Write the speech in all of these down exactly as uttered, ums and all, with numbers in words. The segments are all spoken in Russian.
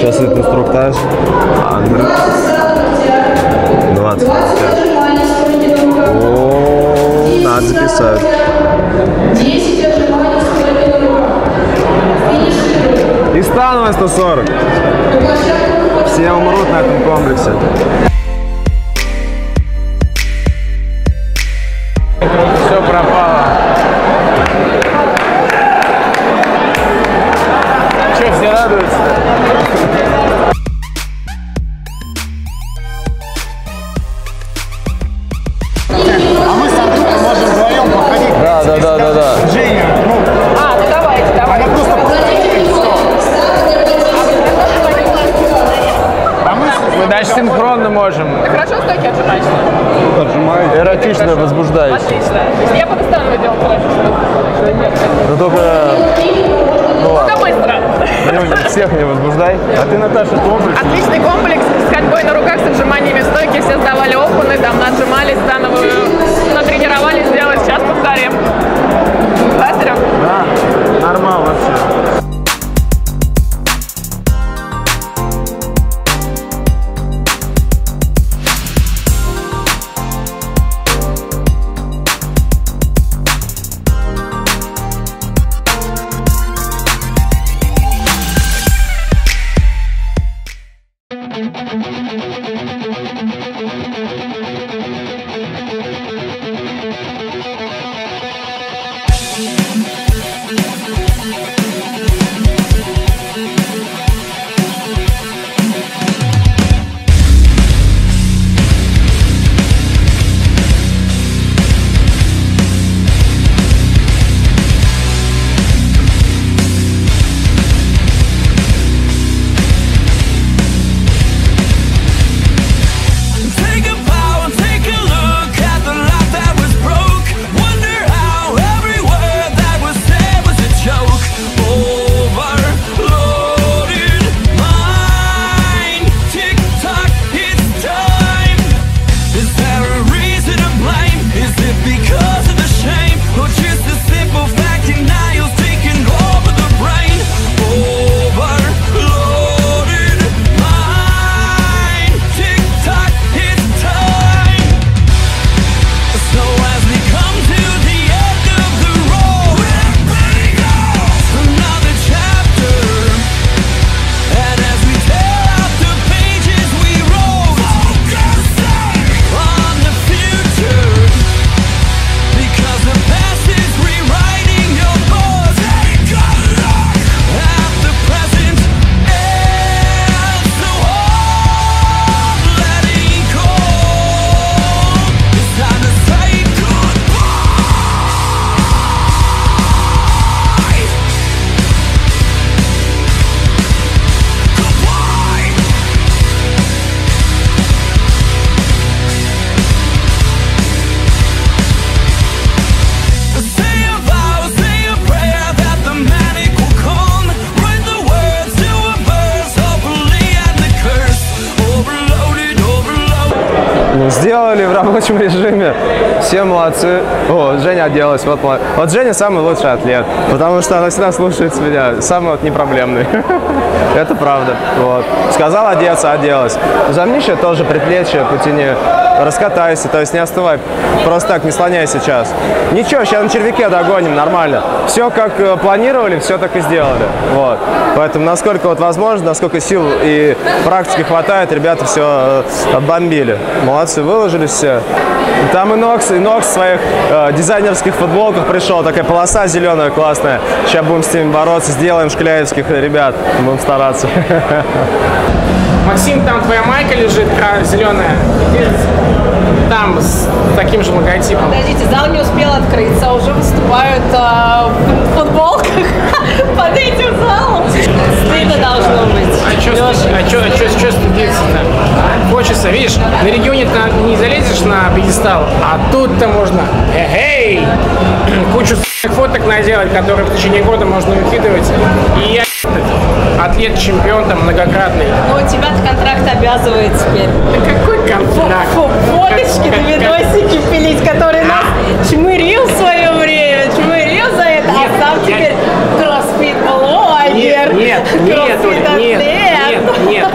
Часы инструктаж. двадцать. О, надо записать. десять отжиманий сто пятьдесят. И становая сто сорок. Все умрут на этом комплексе. Все пропало. Че, все радуются? Синхронно можем. Так хорошо стойки отжимаешь? Отжимаю. Эротично, возбуждающе. Отлично. Я буду становой делать эротично. Ну только... Ну ладно. Это быстро. Всех не возбуждай. А ты, Наташа, комплекс. Отличный комплекс с ходьбой на руках, с отжиманиями стойки. Все сдавали опыны, там отжимали становую, натренировались, сделали. Сейчас повторим. Да, Серег? Да. Нормал вообще. Сделали в рабочем режиме. Все молодцы. О, Женя отделалась. Вот, вот Женя самый лучший атлет, потому что она всегда слушается меня. Самый вот непроблемный. Это правда. Вот. Сказал одеться, оделась. Замнище тоже, предплечье по тени. раскатайся, то есть не отставай, просто так не слоняйся сейчас. Ничего, сейчас на червяке догоним, нормально. Все как планировали, все так и сделали. Вот. Поэтому насколько вот возможно, насколько сил и практики хватает, ребята все отбомбили. Молодцы, выложились все. Там и Нокс, и Нокс в своих э, дизайнерских футболках пришел, такая полоса зеленая классная. Сейчас будем с ними бороться, сделаем шкляевских ребят, будем стараться. Максим, там твоя майка лежит, зеленая, там с таким же логотипом. Подождите, зал не успел открыться, а уже выступают э, в футболках под этим залом. Стыдно должно быть. А что а стыдиться-то? Хочется, видишь, на регионе ты не залезешь на пьедестал, а тут-то можно, эй, кучу фоток наделать, которые в течение года можно выкидывать. И я атлет-чемпион там многократный. Но у тебя-то контракт обязывает теперь. Да какой контракт? Фоточки, видосики пилить, которые нас чмырил в свое время, чмырил за это, нет, а сам я... теперь кроссфит-блогер. Нет, нет, нет, нет, нет, нет, нет.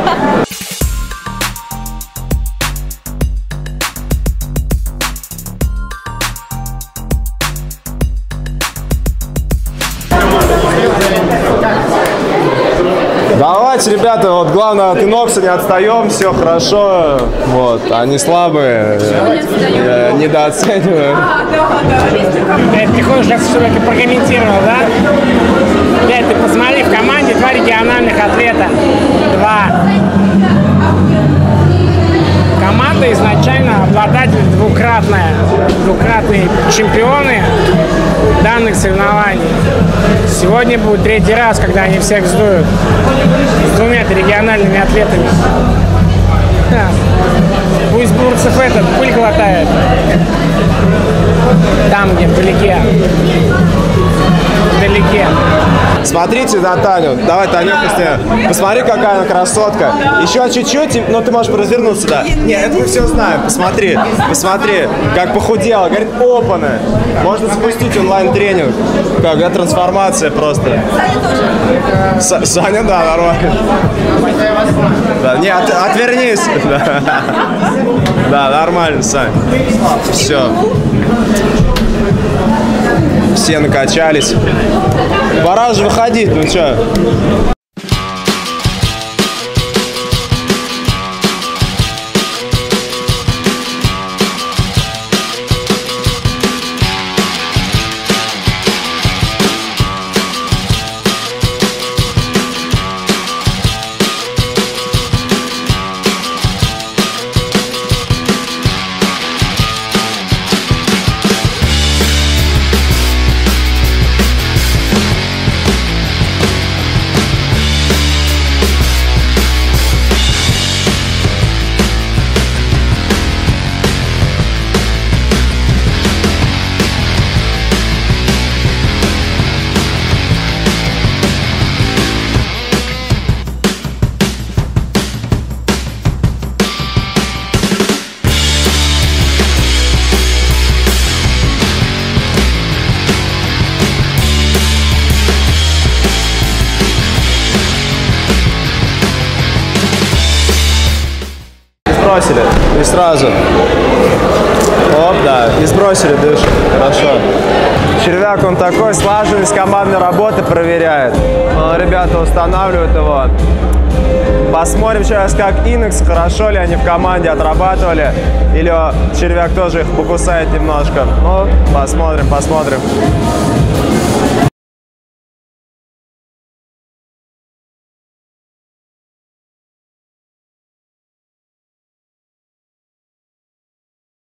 Давайте, ребята, вот главное от Инокса не отстаем, все хорошо, вот, они слабые, я недооцениваю. Ты хочешь, чтобы все это прокомментировал, да? Блядь, ты посмотри, в команде два региональных атлета, два. Команда изначально обладатель двукратная, двукратные чемпионы данных соревнований. Сегодня будет третий раз, когда они всех сдуют с двумя региональными атлетами. Да. Пусть Бурцев этот пыль глотает. Там, где вдалеке. Вдалеке. Смотрите на Таню. Давай, Танюха, посмотри, какая она красотка. Еще чуть-чуть, но ты можешь развернуться, да. Нет, это мы все знаем. Посмотри, посмотри, как похудела. Говорит, опана. Можно запустить онлайн-тренинг. Какая трансформация просто. Саня тоже. Саня, да, нормально. Да, не, от, отвернись. Да. Да, нормально, Саня. Все. Все накачались. Пора же выходить, ну чё? И сразу. Оп, да. И сбросили дыш. Хорошо. Червяк он такой, слаженность командной работы проверяет. Ребята устанавливают его. Посмотрим сейчас, как Инокс, хорошо ли они в команде отрабатывали. Или червяк тоже их покусает немножко. Ну, посмотрим, посмотрим.